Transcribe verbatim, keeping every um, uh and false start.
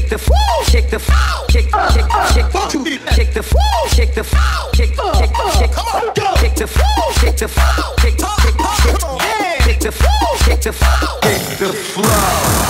shake the fool, shake the fool, shake, shake, shake, shake the fool, shake the fool, shake, shake, shake, shake the fool, shake the fool, shake, shake, shake, shake the fool, shake the fool, shake the flow.